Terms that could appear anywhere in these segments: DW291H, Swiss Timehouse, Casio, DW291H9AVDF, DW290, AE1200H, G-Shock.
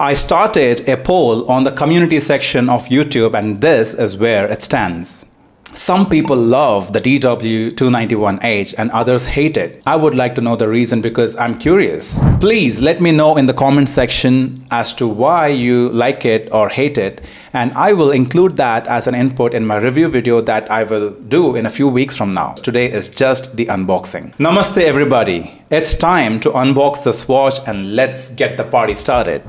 I started a poll on the community section of YouTube, and this is where it stands. Some people love the DW291H and others hate it. I would like to know the reason because I'm curious. Please let me know in the comment section as to why you like it or hate it, and I will include that as an input in my review video that I will do in a few weeks from now. Today is just the unboxing. Namaste everybody. It's time to unbox this watch and let's get the party started.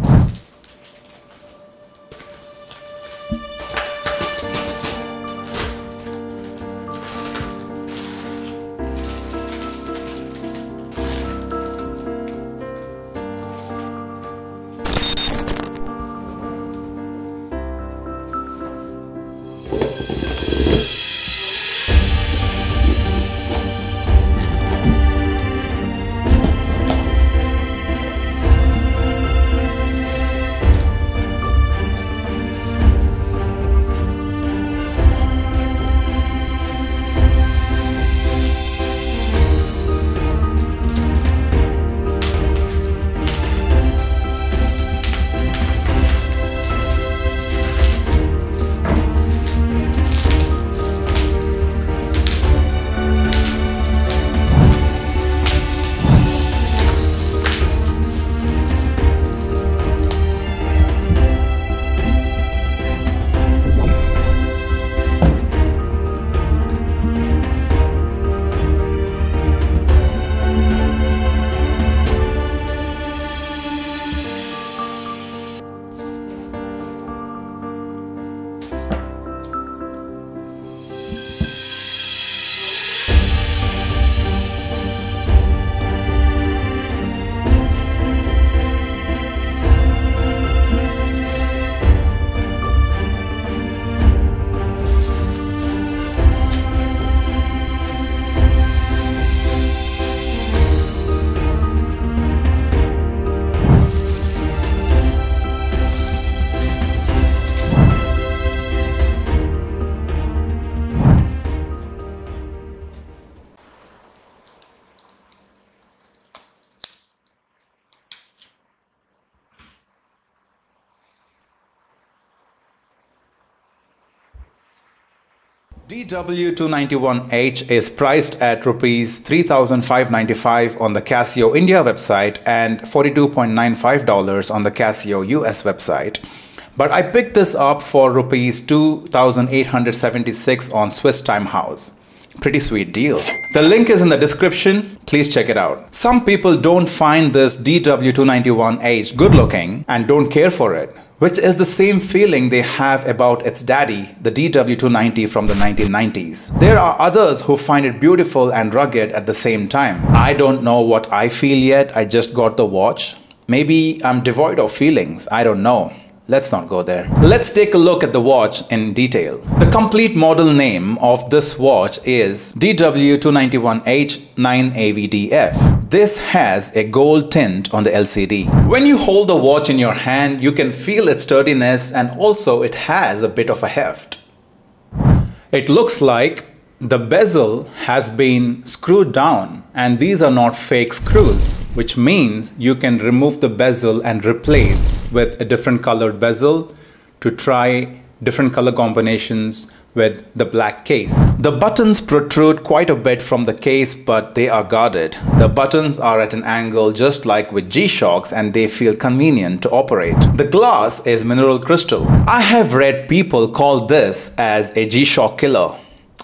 DW291H is priced at rupees 3,595 on the Casio India website and $42.95 on the Casio US website. But I picked this up for rupees 2,876 on Swiss Timehouse. Pretty sweet deal. The link is in the description. Please check it out. Some people don't find this DW291H good looking and don't care for it, which is the same feeling they have about its daddy, the DW290 from the 1990s. There are others who find it beautiful and rugged at the same time. I don't know what I feel yet. I just got the watch. Maybe I'm devoid of feelings. I don't know. Let's not go there. Let's take a look at the watch in detail. The complete model name of this watch is DW291H9AVDF. This has a gold tint on the LCD. When you hold the watch in your hand, you can feel its sturdiness, and also it has a bit of a heft. It looks like the bezel has been screwed down, and these are not fake screws, which means you can remove the bezel and replace with a different colored bezel to try different color combinations with the black case. The buttons protrude quite a bit from the case, but they are guarded. The buttons are at an angle just like with G-Shocks, and they feel convenient to operate. The glass is mineral crystal. I have read people call this as a G-Shock killer.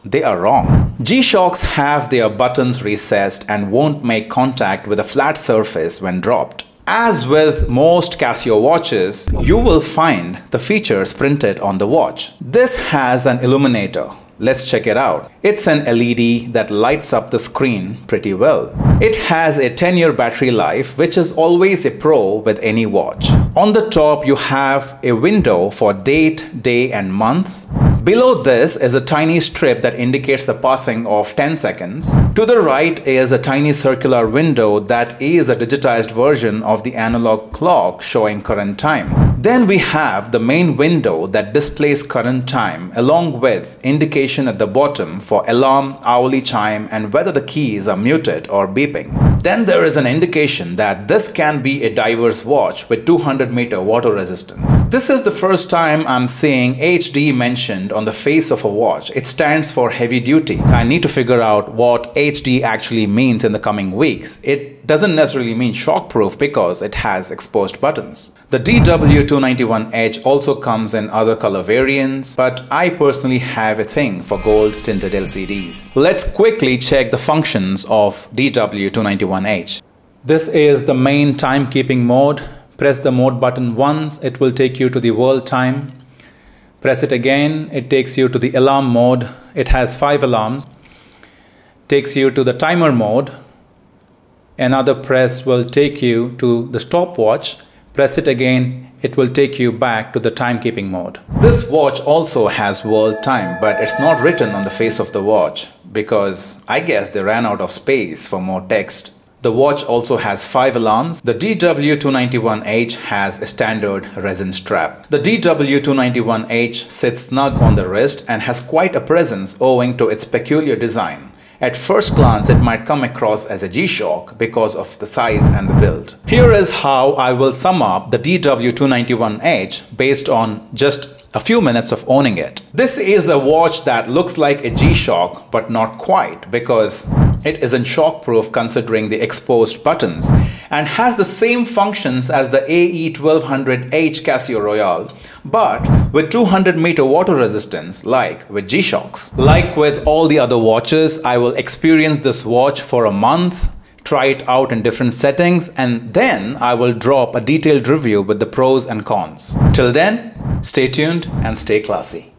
They are wrong. G-Shocks have their buttons recessed and won't make contact with a flat surface when dropped. As with most Casio watches, you will find the features printed on the watch. This has an illuminator. Let's check it out. It's an LED that lights up the screen pretty well. It has a 10-year battery life, which is always a pro with any watch. On the top, you have a window for date, day, and month. Below this is a tiny strip that indicates the passing of 10 seconds. To the right is a tiny circular window that is a digitized version of the analog clock showing current time. Then we have the main window that displays current time along with indication at the bottom for alarm, hourly chime and whether the keys are muted or beeping. Then there is an indication that this can be a diver's watch with 200 meter water resistance. This is the first time I'm seeing HD mentioned on the face of a watch. It stands for heavy duty. I need to figure out what HD actually means in the coming weeks. It doesn't necessarily mean shockproof because it has exposed buttons. The DW291H also comes in other color variants, but I personally have a thing for gold tinted LCDs. Let's quickly check the functions of DW291H. This is the main timekeeping mode. Press the mode button once, it will take you to the world time. Press it again, it takes you to the alarm mode. It has 5 alarms. Takes you to the timer mode. Another press will take you to the stopwatch. Press it again, it will take you back to the timekeeping mode. This watch also has world time, but it's not written on the face of the watch because I guess they ran out of space for more text. The watch also has 5 alarms. The DW291H has a standard resin strap. The DW291H sits snug on the wrist and has quite a presence owing to its peculiar design. At first glance, it might come across as a G-Shock because of the size and the build. Here is how I will sum up the DW291H based on just a few minutes of owning it. This is a watch that looks like a G-Shock but not quite because it isn't shockproof considering the exposed buttons and has the same functions as the AE1200H Casio Royale but with 200 meter water resistance like with G-Shocks. Like with all the other watches, I will experience this watch for a month, try it out in different settings and then I will drop a detailed review with the pros and cons. Till then, stay tuned and stay classy.